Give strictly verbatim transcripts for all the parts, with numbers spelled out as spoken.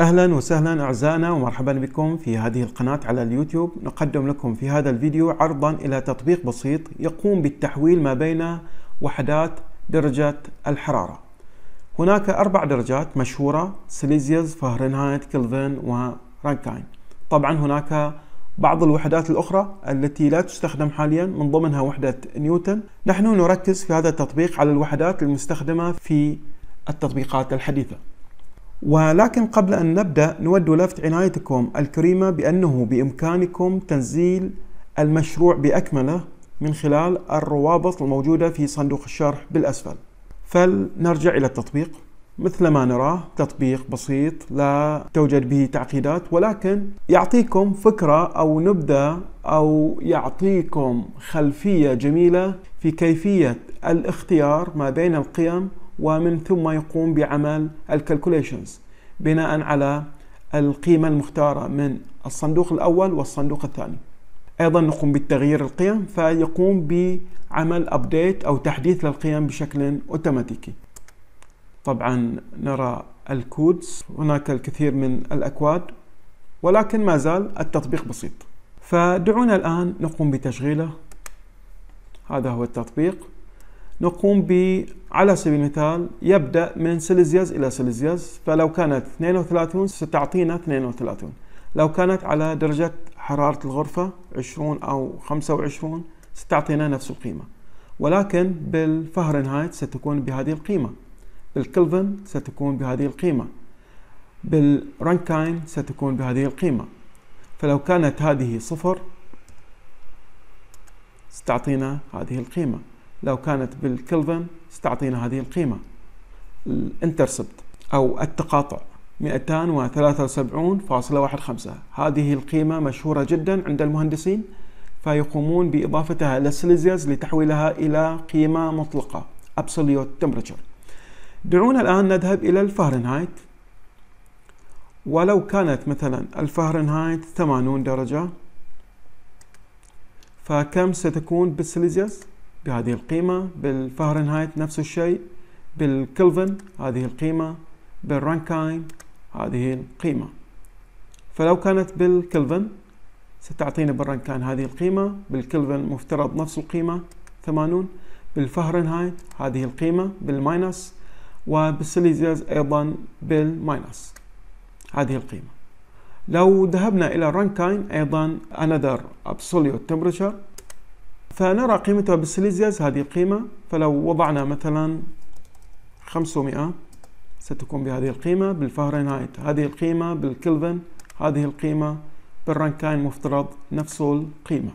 أهلا وسهلا أعزائنا ومرحبا بكم في هذه القناة على اليوتيوب. نقدم لكم في هذا الفيديو عرضا إلى تطبيق بسيط يقوم بالتحويل ما بين وحدات درجة الحرارة. هناك أربع درجات مشهورة: سيليزيوس، فهرنهايت، كلفن، ورانكاين. طبعا هناك بعض الوحدات الأخرى التي لا تستخدم حاليا، من ضمنها وحدة نيوتن. نحن نركز في هذا التطبيق على الوحدات المستخدمة في التطبيقات الحديثة. ولكن قبل أن نبدأ نود لفت عنايتكم الكريمة بأنه بإمكانكم تنزيل المشروع بأكمله من خلال الروابط الموجودة في صندوق الشرح بالأسفل. فلنرجع إلى التطبيق. مثل ما نراه تطبيق بسيط لا توجد به تعقيدات، ولكن يعطيكم فكرة أو نبذة أو يعطيكم خلفية جميلة في كيفية الاختيار ما بين القيم، ومن ثم يقوم بعمل الكالكوليشنز بناء على القيمة المختارة من الصندوق الأول والصندوق الثاني. أيضا نقوم بالتغيير القيم، فيقوم بعمل أبديت أو تحديث للقيم بشكل أوتوماتيكي. طبعا نرى الكودز، هناك الكثير من الأكواد، ولكن ما زال التطبيق بسيط. فدعونا الآن نقوم بتشغيله. هذا هو التطبيق. نقوم ب على سبيل المثال يبدأ من سيليزيوس إلى سيليزيوس، فلو كانت اثنين وثلاثين ستعطينا اثنين وثلاثين، لو كانت على درجة حرارة الغرفة عشرين أو خمسة وعشرين ستعطينا نفس القيمة، ولكن بالفهرنهايت ستكون بهذه القيمة، بالكلفن ستكون بهذه القيمة، بالرانكاين ستكون بهذه القيمة. فلو كانت هذه صفر ستعطينا هذه القيمة، لو كانت بالكلفن ستعطينا هذه القيمة. الانترسبت أو التقاطع مئتين وثلاثة وسبعين فاصلة واحد خمسة، هذه القيمة مشهورة جدا عند المهندسين، فيقومون بإضافتها إلى السيليزيوس لتحويلها إلى قيمة مطلقة Absolute Temperature. دعونا الآن نذهب إلى الفهرنهايت. ولو كانت مثلا الفهرنهايت ثمانين درجة، فكم ستكون بالسيليزيوس؟ بهذه القيمة. بالفهرنهايت نفس الشيء، بالكلفن هذه القيمة، بالرانكاين هذه القيمة. فلو كانت بالكلفن ستعطينا بالرانكاين هذه القيمة، بالكلفن مفترض نفس القيمة ثمانين، بالفهرنهايت هذه القيمة بالماينس، وبالسيليزيوس أيضا بالماينس هذه القيمة. لو ذهبنا إلى الرانكاين أيضا another absolute temperature، فنرى قيمتها بالسيليزيوس هذه القيمة. فلو وضعنا مثلا خمسمئة ستكون بهذه القيمة، بالفهرنهايت هذه القيمة، بالكلفن هذه القيمة، بالرانكاين مفترض نفس القيمة.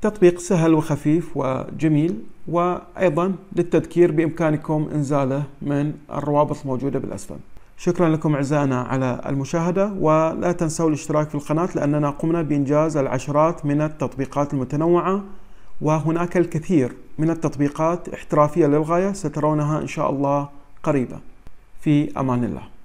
تطبيق سهل وخفيف وجميل، وأيضا للتذكير بإمكانكم إنزاله من الروابط الموجودة بالأسفل. شكرا لكم أعزائنا على المشاهدة، ولا تنسوا الاشتراك في القناة لأننا قمنا بإنجاز العشرات من التطبيقات المتنوعة، وهناك الكثير من التطبيقات احترافية للغاية سترونها إن شاء الله قريبا. في أمان الله.